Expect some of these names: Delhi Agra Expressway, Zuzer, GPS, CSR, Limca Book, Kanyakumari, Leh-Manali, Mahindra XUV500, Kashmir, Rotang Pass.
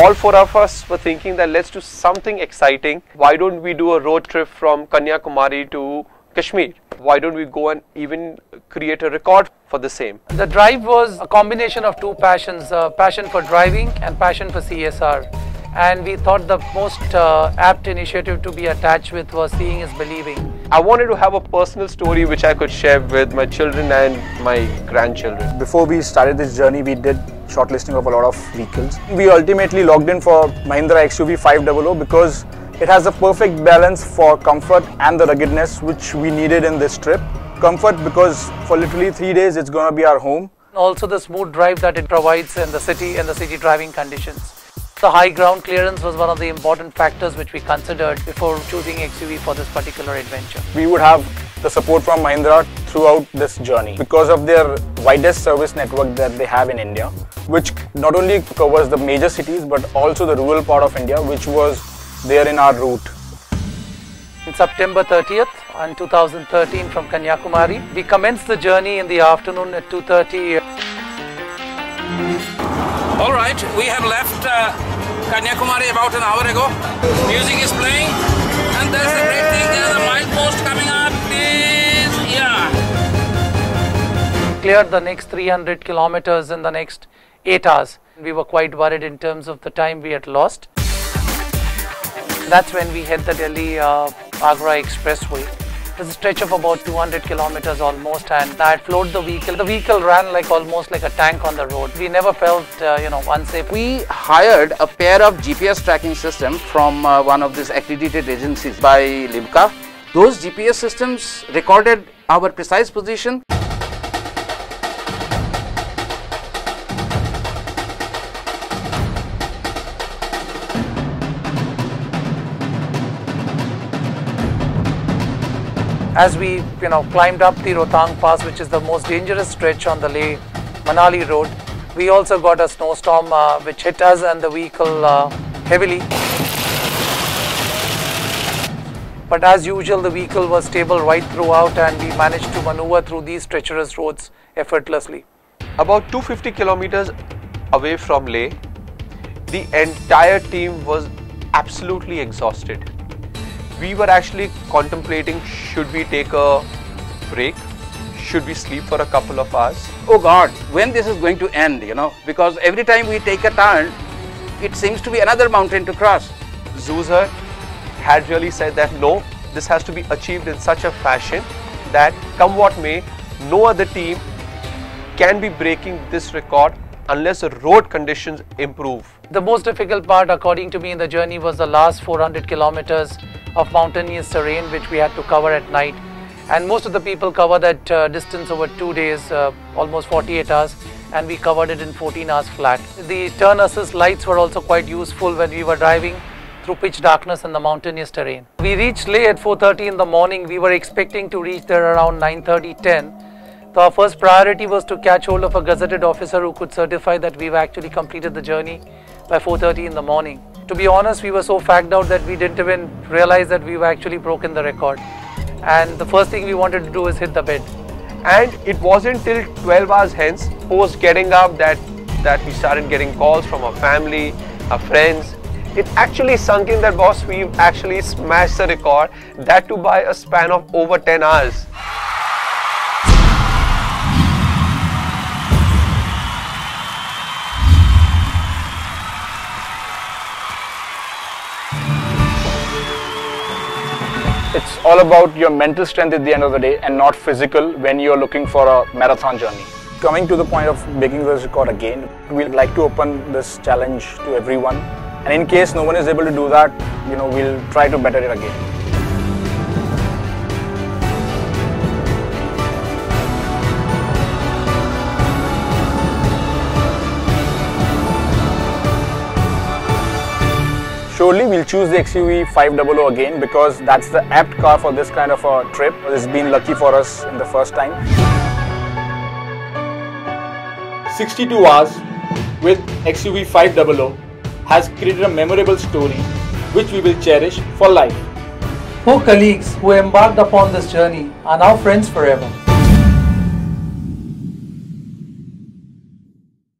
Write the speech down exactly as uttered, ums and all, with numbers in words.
all four of us were thinking that let's do something exciting. Why don't we do a road trip from Kanyakumari to Kashmir? Why don't we go and even create a record for the same? The drive was a combination of two passions, uh, passion for driving and passion for C S R. And we thought the most uh, apt initiative to be attached with was Seeing is Believing. I wanted to have a personal story which I could share with my children and my grandchildren. Before we started this journey, we did shortlisting of a lot of vehicles. We ultimately logged in for Mahindra X U V five hundred because it has a perfect balance for comfort and the ruggedness which we needed in this trip. Comfort because for literally three days it's going to be our home. Also the smooth drive that it provides in the city and the city driving conditions. The high ground clearance was one of the important factors which we considered before choosing X U V for this particular adventure. We would have the support from Mahindra throughout this journey because of their widest service network that they have in India, which not only covers the major cities but also the rural part of India, which was there in our route. On September thirtieth, two thousand thirteen from Kanyakumari, we commenced the journey in the afternoon at two thirty. All right, we have left uh, Kanyakumari about an hour ago. Music is playing, and that's the great thing. There's a milepost coming up. Is yeah. Cleared the next three hundred kilometers in the next eight hours. We were quite worried in terms of the time we had lost. That's when we hit the Delhi uh, Agra Expressway. There's a stretch of about two hundred kilometers almost, and I had floored the vehicle. The vehicle ran like almost like a tank on the road. We never felt, uh, you know, unsafe. We hired a pair of G P S tracking systems from uh, one of these accredited agencies by Limca. Those G P S systems recorded our precise position. As we, you know, climbed up the Rotang Pass, which is the most dangerous stretch on the Leh-Manali road, we also got a snowstorm uh, which hit us and the vehicle uh, heavily. But as usual, the vehicle was stable right throughout, and we managed to maneuver through these treacherous roads effortlessly. About two hundred fifty kilometers away from Leh, the entire team was absolutely exhausted. We were actually contemplating, should we take a break? Should we sleep for a couple of hours? Oh God, when this is going to end, you know? Because every time we take a turn, it seems to be another mountain to cross. Zuzer had really said that no, this has to be achieved in such a fashion that come what may, no other team can be breaking this record unless the road conditions improve. The most difficult part, according to me, in the journey was the last four hundred kilometers of mountainous terrain which we had to cover at night. And most of the people cover that uh, distance over two days, uh, almost forty-eight hours, and we covered it in fourteen hours flat. The turn assist lights were also quite useful when we were driving through pitch darkness in the mountainous terrain. We reached Leh at four thirty in the morning. We were expecting to reach there around nine thirty, ten. So our first priority was to catch hold of a gazetted officer who could certify that we've actually completed the journey by four thirty in the morning. To be honest, we were so fagged out that we didn't even realize that we've actually broken the record. And the first thing we wanted to do is hit the bed. And it wasn't till twelve hours hence, post getting up, that, that we started getting calls from our family, our friends. It actually sunk in that, boss, we've actually smashed the record, that too by a span of over ten hours. It's all about your mental strength at the end of the day and not physical when you're looking for a marathon journey. Coming to the point of breaking this record again, we'd like to open this challenge to everyone, and in case no one is able to do that, you know, we'll try to better it again. Surely we'll choose the X U V five hundred again because that's the apt car for this kind of a trip. It's been lucky for us in the first time. sixty-two hours with X U V five hundred has created a memorable story which we will cherish for life. Four colleagues who embarked upon this journey are now friends forever.